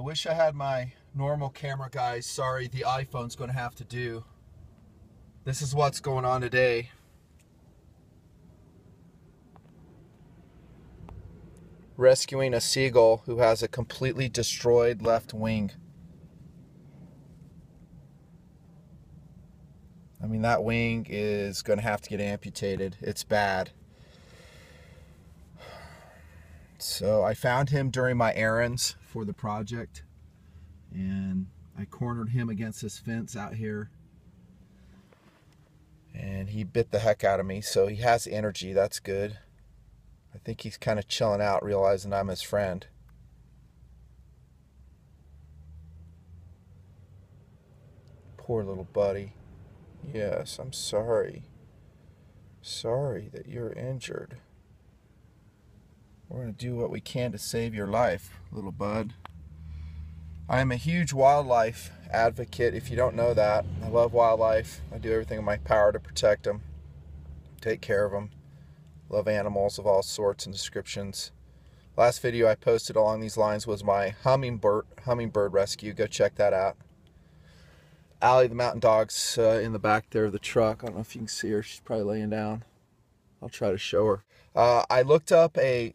I wish I had my normal camera, guys. Sorry, the iPhone's going to have to do. This is what's going on today. Rescuing a seagull who has a completely destroyed left wing. I mean, that wing is going to have to get amputated. It's bad. So I found him during my errands for the project, and I cornered him against this fence out here, and he bit the heck out of me. So he has energy. That's good. I think he's kind of chilling out, realizing I'm his friend. Poor little buddy. Yes, I'm sorry. Sorry that you're injured. We're going to do what we can to save your life, little bud. I am a huge wildlife advocate, if you don't know that. I love wildlife. I do everything in my power to protect them, take care of them. Love animals of all sorts and descriptions. Last video I posted along these lines was my hummingbird rescue. Go check that out. Allie, the mountain dog's in the back there of the truck. I don't know if you can see her. She's probably laying down. I'll try to show her. I looked up a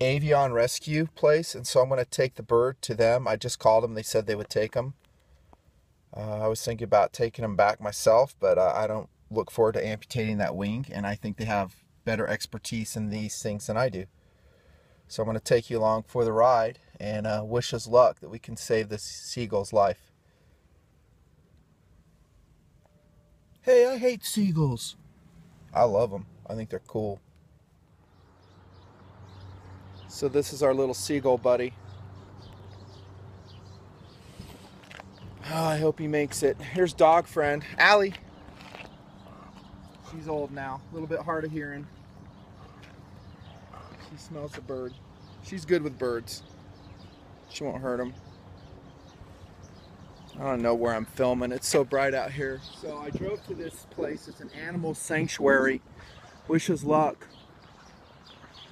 avian rescue place, and so I'm going to take the bird to them. I just called them. They said they would take him. I was thinking about taking him back myself, but I don't look forward to amputating that wing, and I think they have better expertise in these things than I do. So I'm going to take you along for the ride, and wish us luck that we can save this seagull's life. Hey, I hate seagulls. I love them. I think they're cool. So this is our little seagull buddy. Oh, I hope he makes it. Here's dog friend Allie. She's old now, a little bit hard of hearing. She smells a bird. She's good with birds. She won't hurt them. I don't know where I'm filming. It's so bright out here. So I drove to this place. It's an animal sanctuary. Wish us luck.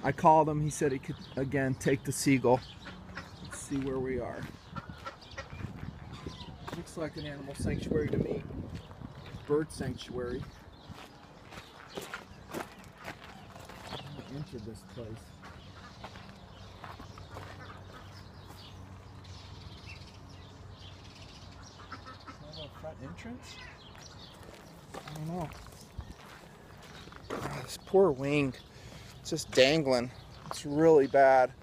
I called him. He said he could, again, take the seagull. Let's see where we are. Looks like an animal sanctuary to me. Bird sanctuary. Enter this place. Is that a front entrance? I don't know. Oh, this poor wing. It's just dangling. It's really bad.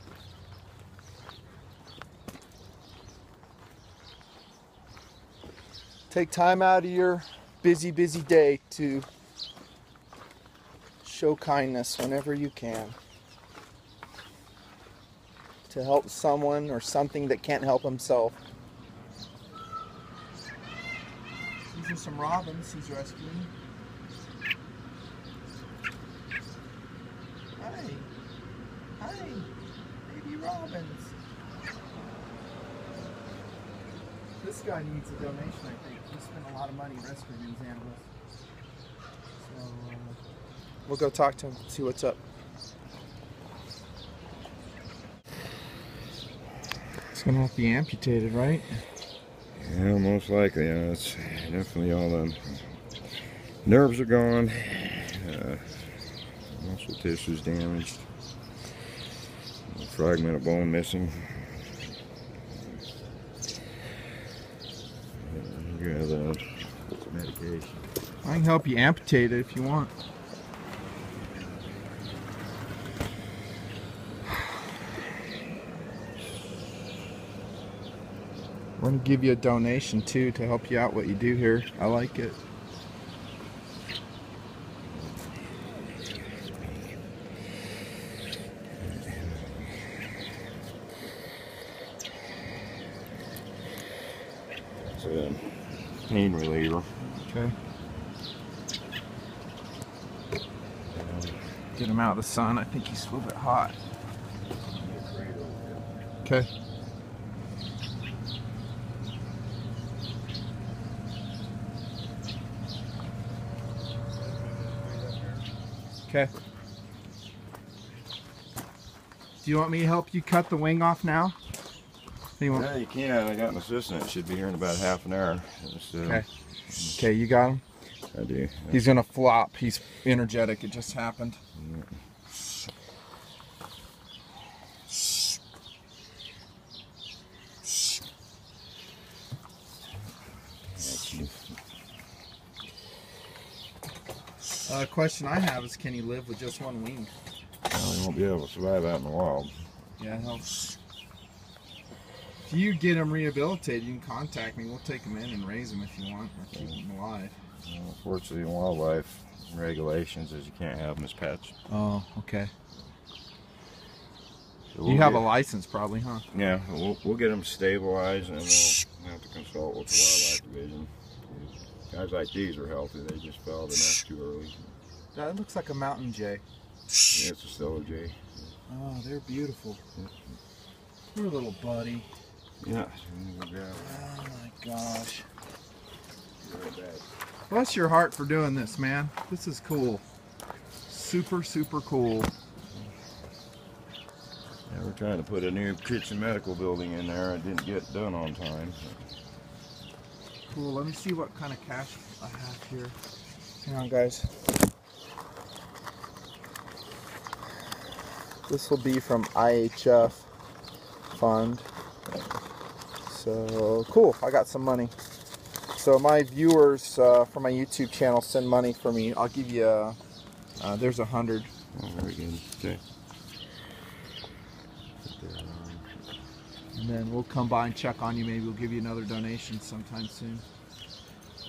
Take time out of your busy day to show kindness whenever you can, to help someone or something that can't help himself. These are some robins he's rescuing. Hi. Hi. Baby robins. This guy needs a donation, I think. He spent a lot of money rescuing these animals. So, we'll go talk to him, see what's up. It's gonna have to be amputated, right? Yeah, most likely. It's definitely all the nerves are gone. Muscle tissue's damaged. A fragment of bone missing. You have medication. I can help you amputate it if you want. We're going to give you a donation, too, to help you out what you do here. I like it. It's a pain reliever. Okay. Get him out of the sun. I think he's a little bit hot. Okay. Okay. Do you want me to help you cut the wing off now? Yeah, you can. I got an assistant. Should be here in about half an hour. So. Okay. Okay, you got him? I do. Yeah. He's gonna flop. He's energetic. It just happened. Yeah. Question I have is, can he live with just one wing? Well, he won't be able to survive out in the wild. Yeah, it helps. If you get him rehabilitated, you can contact me. We'll take him in and raise him if you want, or keep him alive. Well, unfortunately, in wildlife regulations is you can't have them as pets. Oh, okay. So we'll have a license probably, huh? Yeah, we'll get them stabilized, and we'll have to consult with the wildlife division. Guys like these are healthy, they just fell the nest too early. That looks like a mountain jay. Yeah, it's a silver jay. Oh, they're beautiful. Poor little buddy. Yeah. Oh my gosh. Bless your heart for doing this, man. This is cool. Super, super cool. Yeah, we're trying to put a new kitchen medical building in there. It didn't get done on time. Cool, let me see what kind of cash I have here. Hang on, guys. This will be from IHF fund. So, cool, I got some money. So my viewers from my YouTube channel send money for me. I'll give you, there's 100. Oh, very good, okay. And then we'll come by and check on you. Maybe we'll give you another donation sometime soon.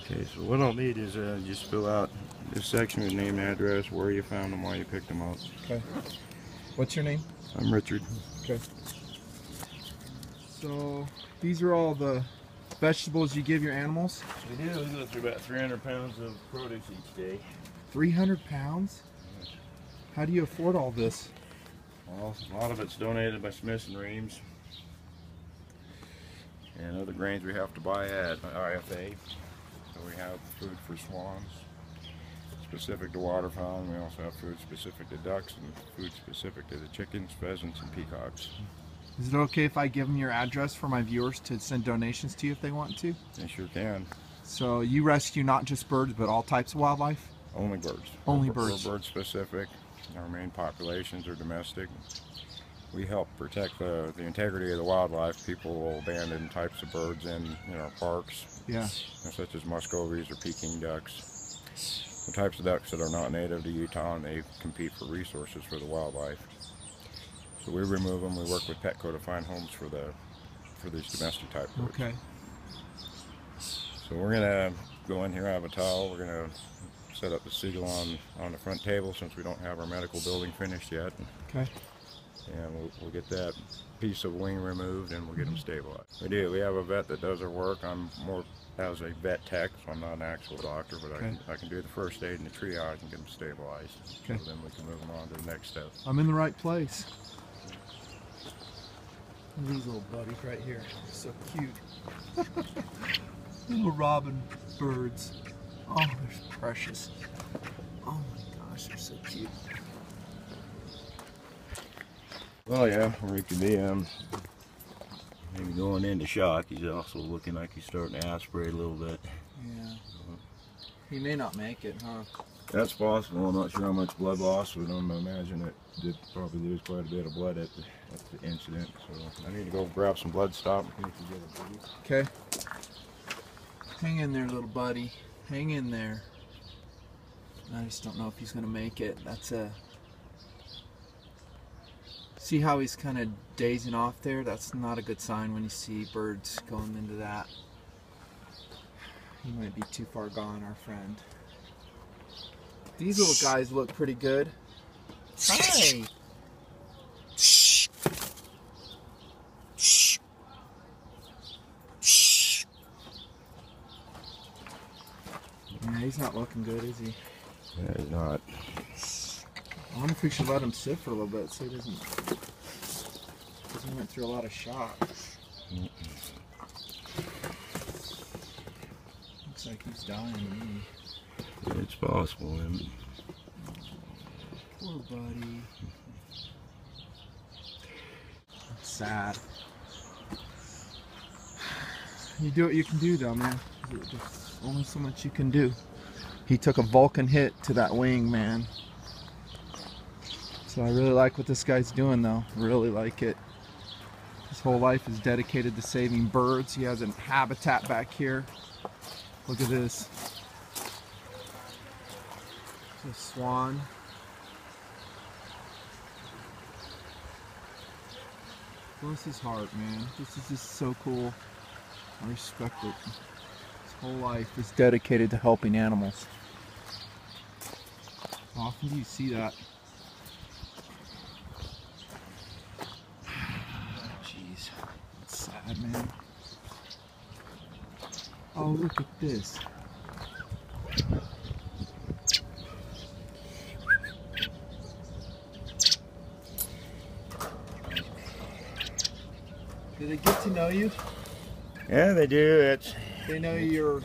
Okay, so what I'll need is just fill out this section with name, address, where you found them, why you picked them up. Okay. What's your name? I'm Richard. Okay. So these are all the vegetables you give your animals? We do. We go through about 300 pounds of produce each day. 300 pounds? How do you afford all this? Well, a lot of it's donated by Smiths and Reams. And other grains we have to buy at RFA. So we have food for swans, specific to waterfowl. We also have food specific to ducks and food specific to the chickens, pheasants, and peacocks. Is it okay if I give them your address for my viewers to send donations to you if they want to? They sure can. So you rescue not just birds, but all types of wildlife? Only birds. Only birds. We're bird specific. Our main populations are domestic. We help protect the integrity of the wildlife. People will abandon types of birds in our parks, such as musk ovies or Peking ducks, the types of ducks that are not native to Utah, and they compete for resources for the wildlife. So we remove them. We work with Petco to find homes for these domestic type birds. Okay. So we're gonna go in here. I have a towel. We're gonna set up the seagull on the front table since we don't have our medical building finished yet. Okay. And we'll get that piece of wing removed, and we'll get them stabilized. We have a vet that does our work. I'm more as a vet tech, so I'm not an actual doctor, but okay. I can do the first aid and the triage and get them stabilized. Okay. So then we can move them on to the next step. I'm in the right place. Look at these little buddies right here. So cute. Little robin birds. Oh, they're precious. Oh my gosh, they're so cute. Well, yeah, Rick could be maybe going into shock. He's also looking like he's starting to aspirate a little bit. Yeah. He may not make it, huh? That's possible. I'm not sure how much blood loss, but I'm imagining it did probably lose quite a bit of blood at the incident. So I need to go grab some blood stop. Okay. Hang in there, little buddy. Hang in there. I just don't know if he's going to make it. That's a... See how he's kind of dazing off there? That's not a good sign when you see birds going into that. He might be too far gone, our friend. These little guys look pretty good. Hi! Yeah, he's not looking good, is he? Yeah, he's not. I wonder if we should let him sit for a little bit so he doesn't. Because he went through a lot of shock. Looks like he's dying to me. Yeah, it's possible, isn't it? Poor buddy. That's sad. You do what you can do though, man. There's only so much you can do. He took a Vulcan hit to that wing, man. So I really like what this guy's doing though. Really like it. His whole life is dedicated to saving birds. He has a habitat back here. Look at this. It's a swan. Bless his heart, man. This is just so cool. I respect it. His whole life is dedicated to helping animals. How often do you see that? Jeez, that's sad, man. Oh, look at this. Do they get to know you? Yeah, they do. They know you're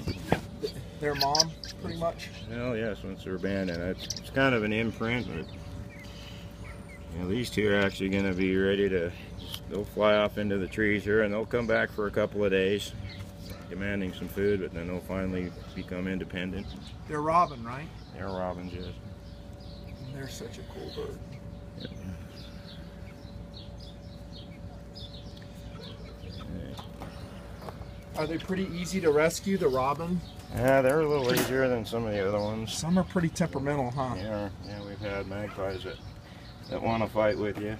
their mom, pretty much? Oh, yes, once they're abandoned. It's kind of an imprint, but you know, these two are actually going to be ready to... They'll fly off into the trees here, and they'll come back for a couple of days, demanding some food, but then they'll finally become independent. They're robin, right? They're robins, yes. And they're such a cool bird. Yep. Are they pretty easy to rescue, the robin? Yeah, they're a little easier than some of the other ones. Some are pretty temperamental, huh? Yeah, yeah, we've had magpies that want to fight with you.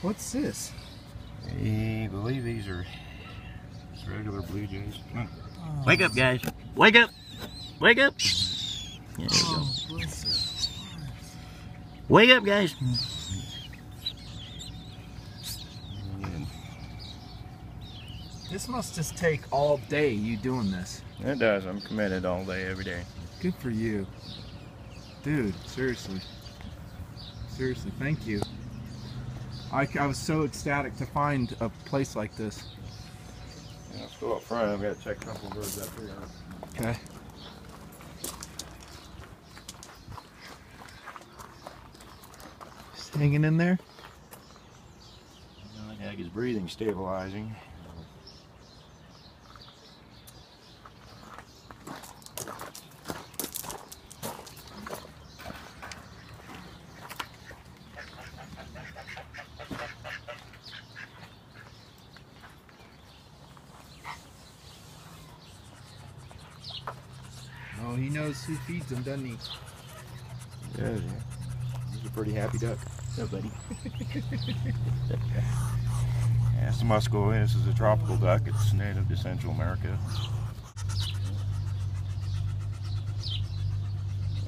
What's this? I believe these are just regular blue jays. Oh. Wake up, guys! Wake up! Wake up! Yeah, there we go. Wake up, guys! This must just take all day, you doing this. It does. I'm committed all day, every day. Good for you. Dude, seriously. Seriously, thank you. I was so ecstatic to find a place like this. Yeah, let's go up front. I've got to check a couple birds up here. Okay. Just hanging in there? Yeah, his breathing stabilizing. Oh, he knows who feeds him, doesn't he? He does, yeah. He's a pretty happy duck. Yeah, buddy. Yeah, it's a musco. This is a tropical duck. It's native to Central America.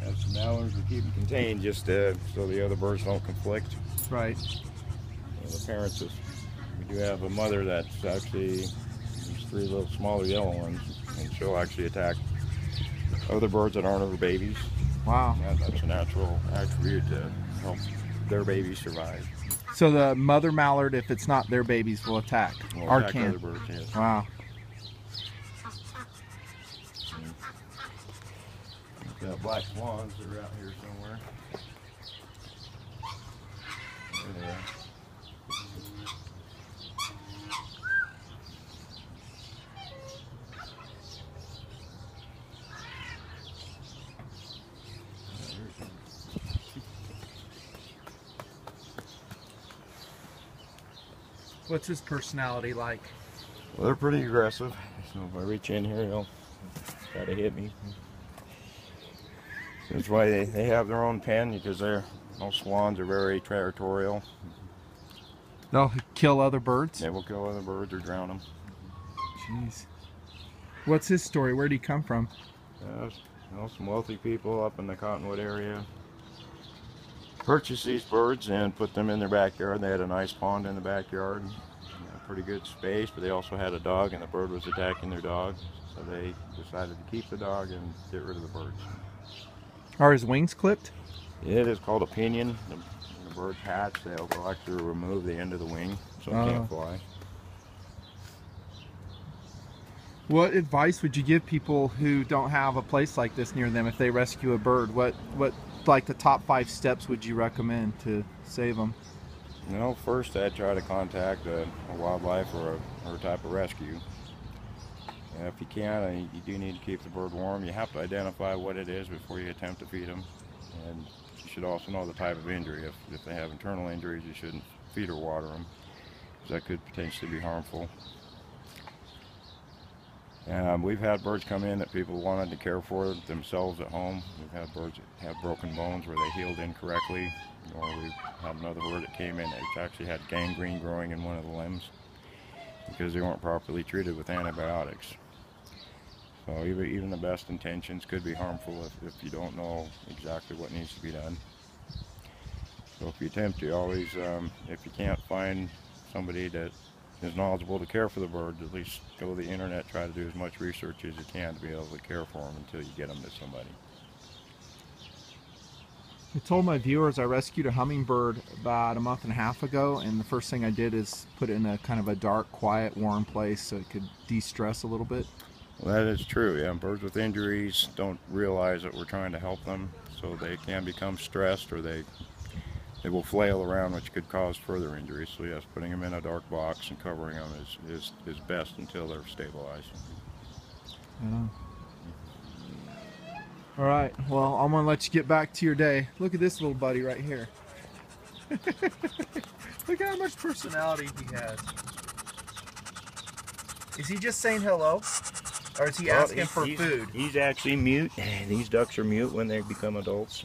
Have some mallards to keep it contained, just so the other birds don't conflict. Right. So the parents, we do have a mother that's actually, these three little smaller yellow ones, and she'll actually attack other birds that aren't her babies. Wow. Yeah, that's a natural attribute to help their babies survive. So the mother mallard, if it's not their babies, will attack. Or attack other birds, yes. Wow. The black swans are out here somewhere. There they are. What's his personality like? Well, they're pretty aggressive. So if I reach in here, he'll try to hit me. That's why they have their own pen, because those swans are very territorial. They'll kill other birds? They will kill other birds or drown them. Jeez. What's his story? Where did he come from? You know, some wealthy people up in the Cottonwood area purchased these birds and put them in their backyard. They had a nice pond in the backyard, pretty good space, but they also had a dog, and the bird was attacking their dog, so they decided to keep the dog and get rid of the birds. Are his wings clipped? It is called a pinion. The bird hatch, they'll actually remove the end of the wing, so it can't fly. What advice would you give people who don't have a place like this near them if they rescue a bird? What like the top 5 steps would you recommend to save them? You know, first I'd try to contact a wildlife or a type of rescue. And if you can, you do need to keep the bird warm. You have to identify what it is before you attempt to feed them. And you should also know the type of injury. If they have internal injuries, you shouldn't feed or water them, because that could potentially be harmful. We've had birds come in that people wanted to care for themselves at home. We've had birds that have broken bones where they healed incorrectly, or we've had another bird that came in that actually had gangrene growing in one of the limbs because they weren't properly treated with antibiotics. So even the best intentions could be harmful if you don't know exactly what needs to be done. So if you attempt, you always, if you can't find somebody that is knowledgeable to care for the bird, at least go to the internet, try to do as much research as you can to be able to care for them until you get them to somebody. I told my viewers I rescued a hummingbird about a month and a half ago, and the first thing I did is put it in a kind of a dark, quiet, warm place so it could de-stress a little bit. Well, that is true, yeah. Birds with injuries don't realize that we're trying to help them, so they can become stressed, or they will flail around, which could cause further injuries. So yes, putting them in a dark box and covering them is best until they're stabilized. Yeah. All right, well, I'm gonna let you get back to your day. Look at this little buddy right here. Look how much personality he has. Is he just saying hello? Or is he asking for food? He's actually mute. These ducks are mute when they become adults.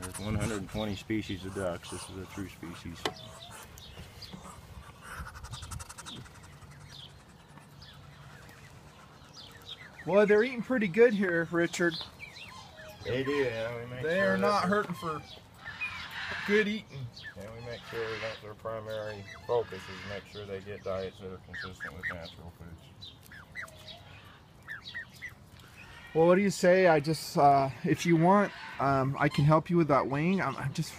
There's 120 species of ducks. This is a true species. Well, they're eating pretty good here, Richard. They do, yeah. They're not hurting for good eating. And we make sure that their primary focus is to make sure they get diets that are consistent with natural foods. Well, what do you say? I just, if you want, I can help you with that wing. I'm just,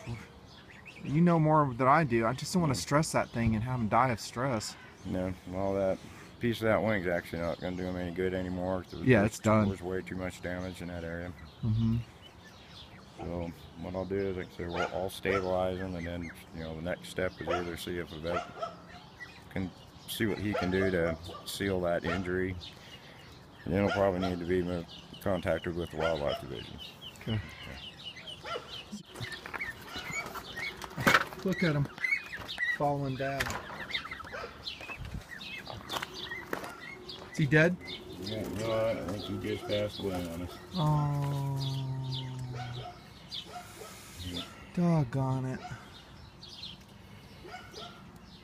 you know more than I do. I just don't want to stress that thing and have them die of stress. No, all that. Piece of that wing's actually not going to do them any good anymore. Yeah, it's done. There's way too much damage in that area. Mm-hmm. So what I'll do is, like I say, I'll stabilize them, and then the next step is either see if a vet can see what he can do to seal that injury. And then he'll probably need to be contacted with the wildlife division. Okay. Yeah. Look at him falling down. Is he dead? Yeah, no, I think he just passed away on us. Oh, yeah. Doggone it.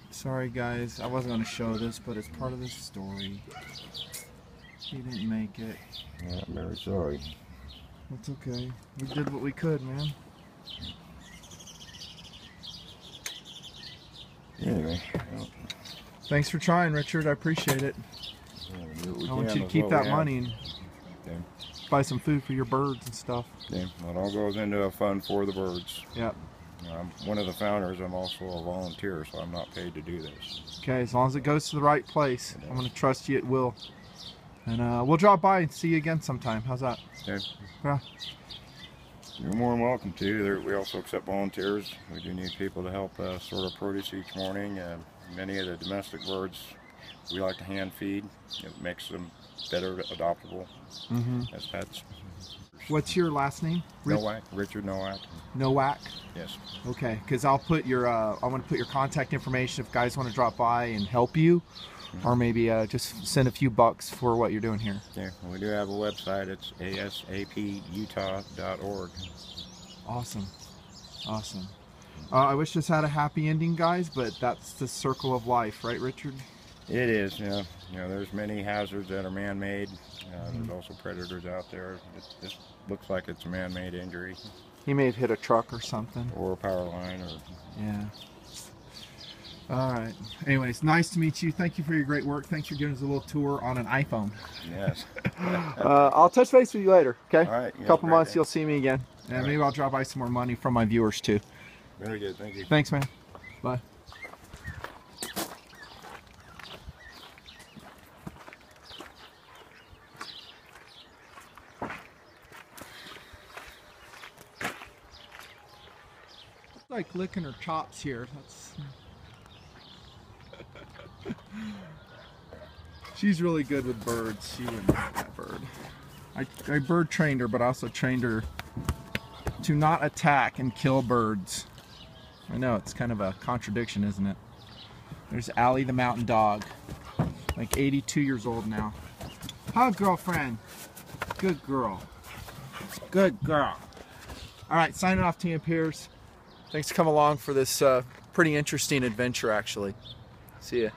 Sorry guys, I wasn't going to show this, but it's part of the story. He didn't make it. Yeah, I'm very sorry. That's okay. We did what we could, man. Anyway. Well. Thanks for trying, Richard. I appreciate it. I want you to keep that money and buy some food for your birds and stuff. Yeah, well, it all goes into a fund for the birds. Yep. I'm one of the founders. I'm also a volunteer, so I'm not paid to do this. Okay, as long as it goes to the right place. I'm going to trust you it will. And we'll drop by and see you again sometime. How's that? Okay. Yeah. You're more than welcome to. We also accept volunteers. We do need people to help sort of produce each morning. And many of the domestic birds, we like to hand feed. It makes them better adoptable as pets. What's your last name? Nowak. Richard Nowak. Nowak? Yes. Okay, because I'll put your I want to put your contact information if guys want to drop by and help you, or maybe just send a few bucks for what you're doing here. Yeah, we do have a website. It's asaputah.org. Awesome, awesome. I wish this had a happy ending, guys, but that's the circle of life, right, Richard? It is, yeah. There's many hazards that are man-made. There's also predators out there. This looks like it's a man-made injury. He may have hit a truck or something. Or a power line. Or yeah. All right. Anyways, nice to meet you. Thank you for your great work. Thanks for giving us a little tour on an iPhone. Yes. I'll touch base with you later, okay? All right. A couple months, you'll see me again. And maybe I'll drop by some more money from my viewers, too. Very good. Thank you. Thanks, man. Bye. like licking her chops here. That's... She's really good with birds. She wouldn't like that bird. I bird trained her, but I also trained her to not attack and kill birds. I know, it's kind of a contradiction, isn't it? There's Allie the mountain dog, like 82 years old now. Hi, girlfriend. Good girl. Good girl. All right, signing off, Tina Pierce. Thanks for coming along for this pretty interesting adventure, actually. See ya.